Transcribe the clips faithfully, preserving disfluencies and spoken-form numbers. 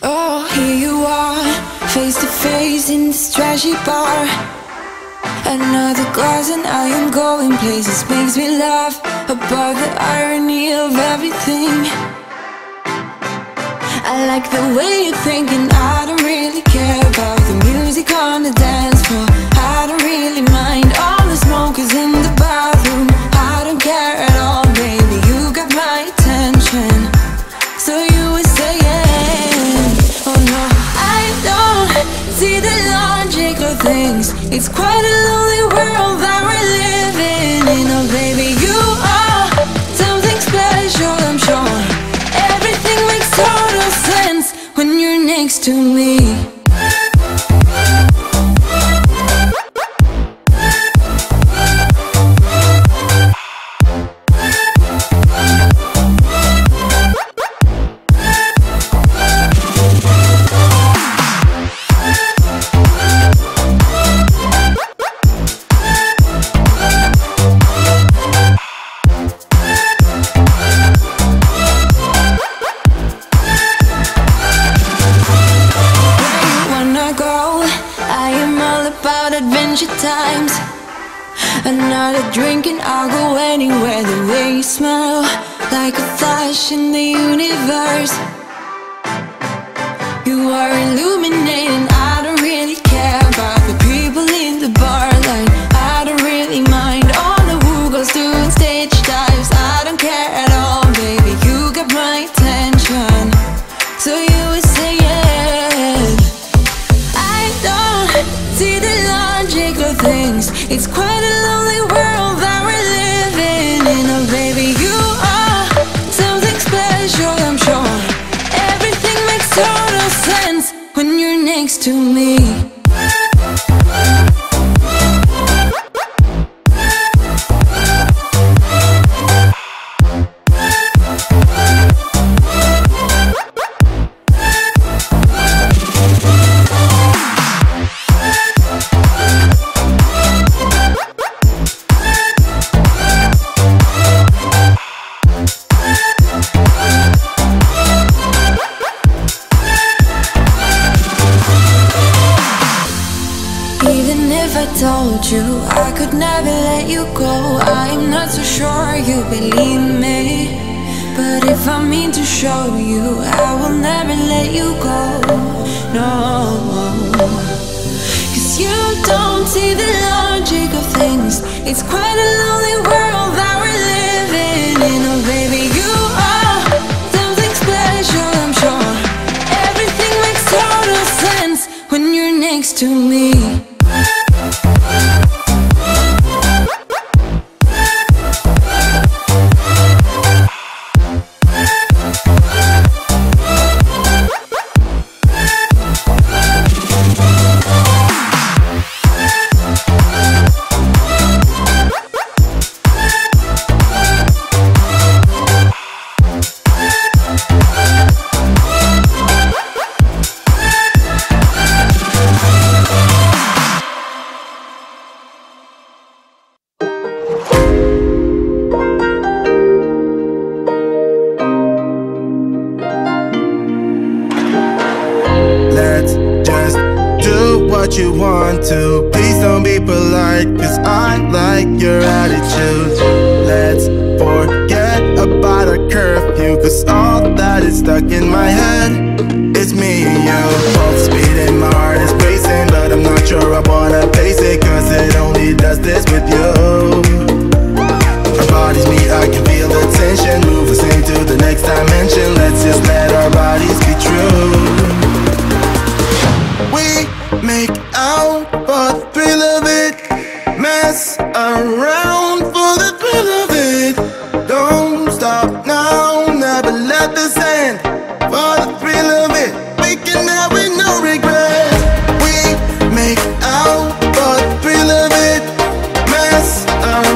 Oh, here you are, face to face in this trashy bar. Another glass and I am going places. Makes me laugh about the irony of everything. I like the way you're thinking. I don't really care about the music on the dance floor. I don't really mind all the smokers in the bathroom. I don't care at all, baby, you got my attention. So you were saying, oh no, I don't see the logic of things. It's quite a lonely world that we're living in. Oh baby, you are something special, I'm sure. Everything makes total sense when you're next to me. Times another drink and I'll go anywhere. The way you smile, like a flash in the universe. You are illuminating. I don't really care about the people in the bar. Like, I don't really mind all the who goes doing stage dives. I don't care at all, baby, you got my attention. So you would say yes. I don't see the things. It's quite a lonely world that we're living in. Oh baby, you are something special, I'm sure. Everything makes total sense when you're next to me. I told you I could never let you go. I'm not so sure you believe me, but if I mean to show you, I will never let you go. No, cause you don't see the logic of things. It's quite a lonely world that we're living in. Oh baby, you are something special, I'm sure. Everything makes total sense when you're next to me. You want to, please don't be polite, cause I like your attitude. Let's forget about a curfew, cause all that is stuck in my head, it's me and you. Both speed and my heart is racing, but I'm not sure I wanna face it, cause it only does this with you. Our bodies meet, I can feel the tension, move us into the next dimension. Let's just let our bodies be true. We make out for the thrill of it, mess around for the thrill of it. Don't stop now, never let this end. For the thrill of it, making out with no regret. We make out for the thrill of it, mess around.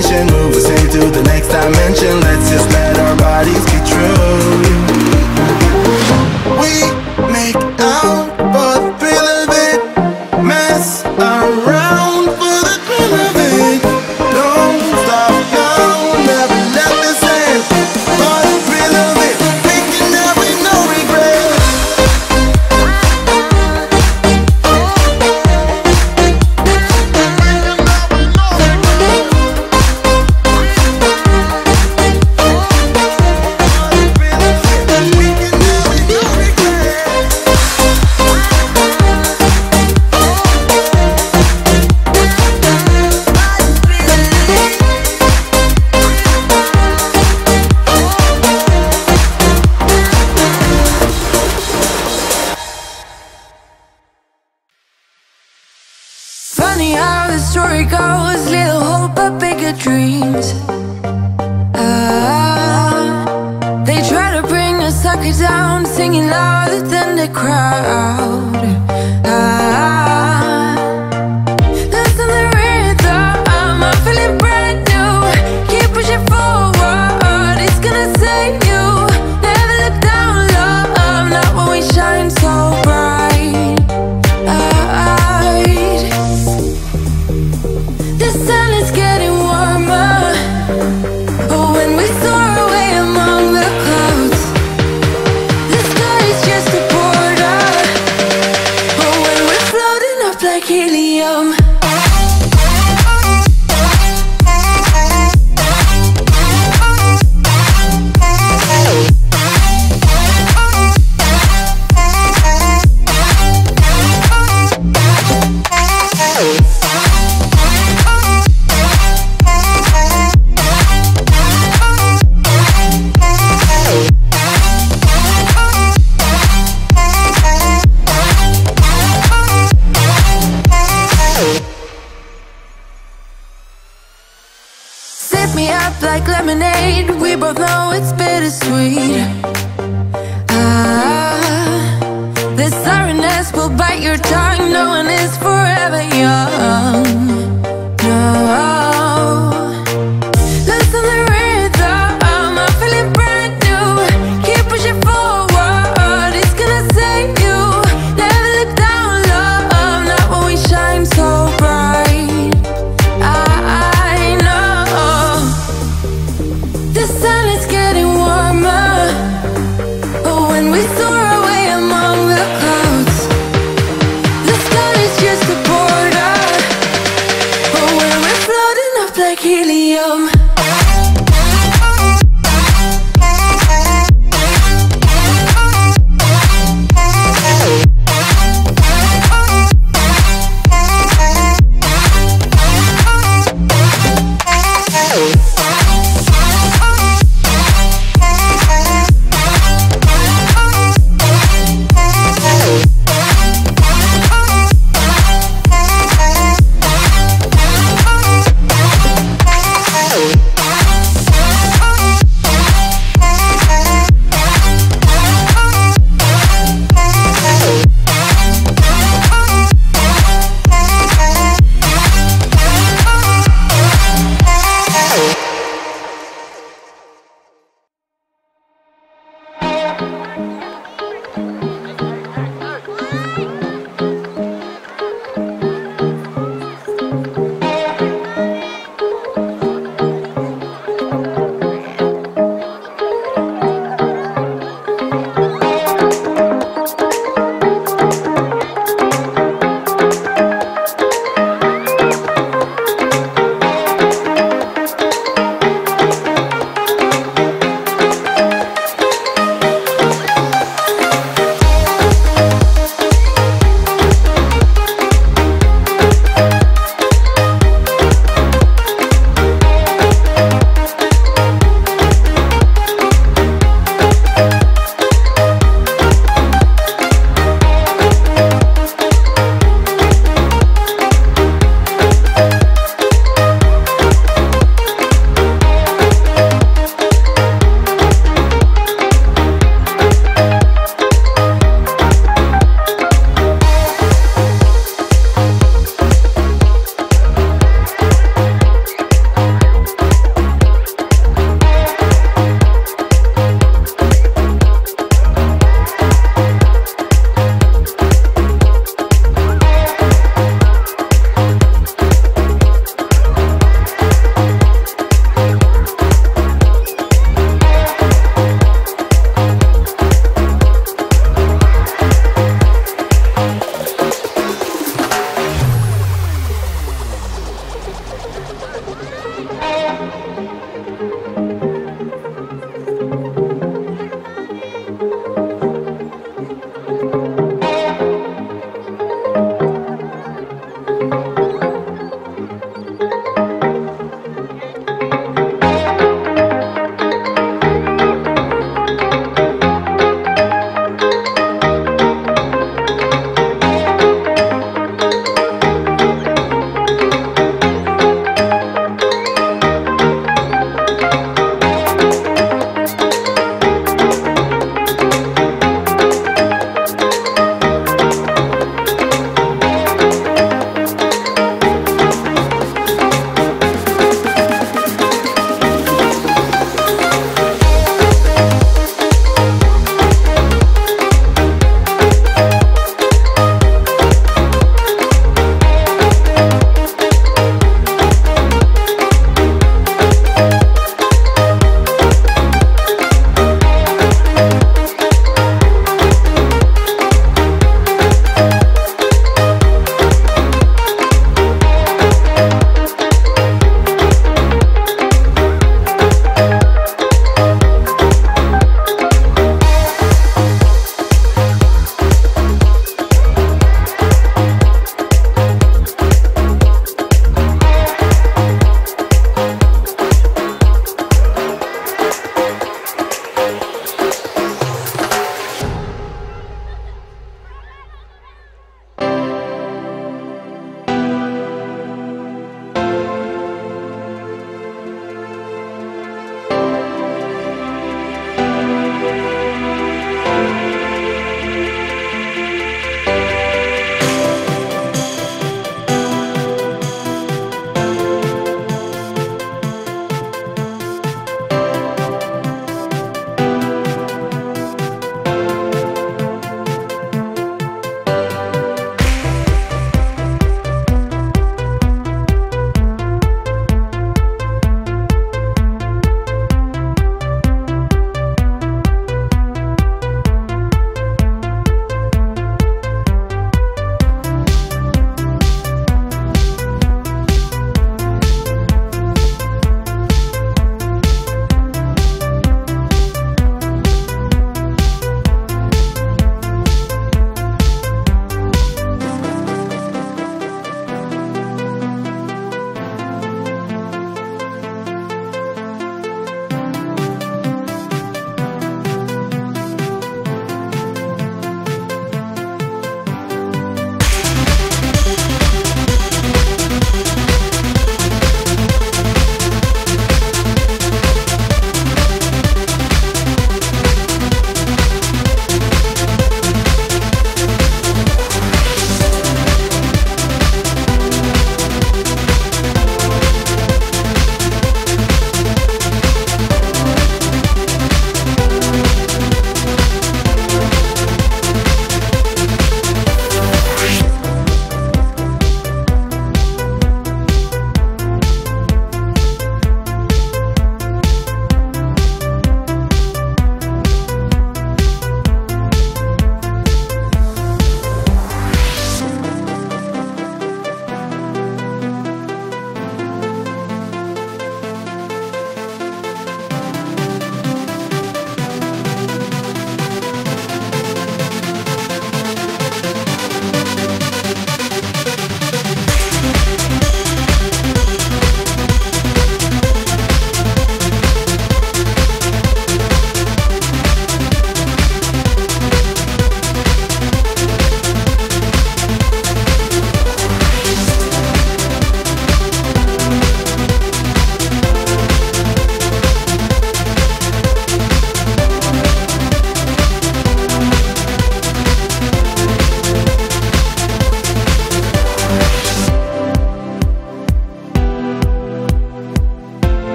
information, move us into the next dimension. Let's just let our bodies be true. We make out for the thrill of it, mess around for the thrill of it. Don't stop now, never let this end. For the thrill of it, making up with no regret. Funny how the story goes, little hope but bigger dreams. Ah, they try to bring a sucker down, singing louder than the crowd. Ah, listen to the rhythm, I'm feeling brand new. Keep pushing forward, it's gonna save you. Never look down, love, I'm not when we shine so bright. Like lemonade, we both know it's bittersweet. Ah, this sorrowness will bite your tongue. No one is forever young. No, listen to the rhythm, I'm feeling brand new. Keep pushing forward, it's gonna save you. Never look down, love, not when we shine so bright. The sun is getting warmer, but when we soar away among the clouds, the sky is just a border. But when we're floating up like helium. Hey!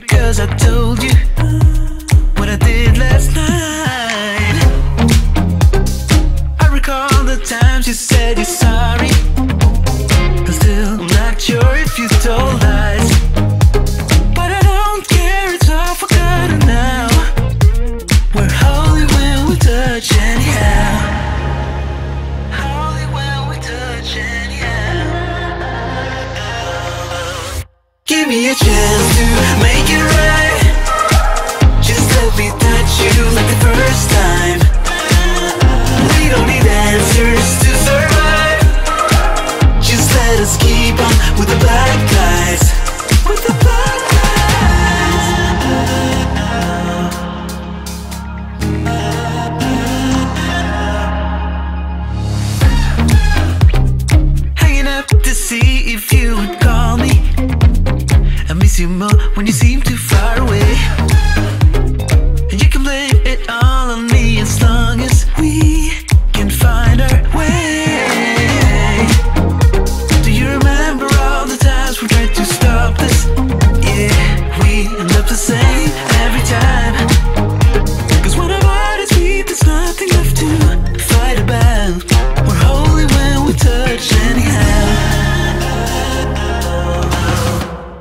because I told you what I did last night. I recall the times you said you're sorry. I'm still not sure if you told lies, but I don't care, it's all forgotten now. We're holy when we touch anyhow. Give me a chance to make it right. Just let me touch you like the first time. We don't need answers to survive. Just let us keep on with the black guys. With the black guys. Hanging up to see if you would call me. I miss you more when you seem too far away. And you can blame it all on me as long as we can find our way. Do you remember all the times we tried to stop this? Yeah, we end up the same every time. Cause when our bodies beat, there's nothing left to fight about. We're holy when we touch anyhow.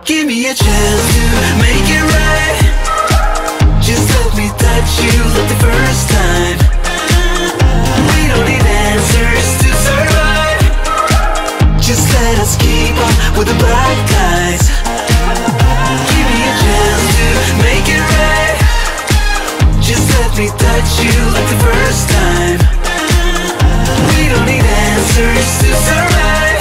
Give me a chance to make it right. Just let me touch you like the first time. We don't need answers to survive. Just let us keep on with the black guys. Give me a chance to make it right. Just let me touch you like the first time. We don't need answers to survive.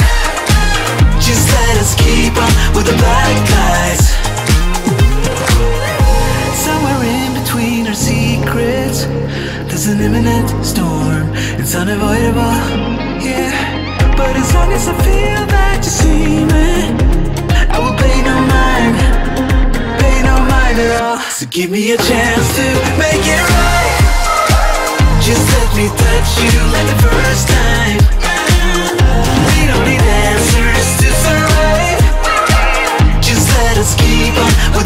Just let us keep on with the black guys. Somewhere in between our secrets, there's an imminent storm. It's unavoidable, yeah. But as long as I feel that you see me, I will pay no mind, pay no mind at all. So give me a chance to make it right. Just let me touch you like the first time. We don't need answers to survive. Just let us keep on with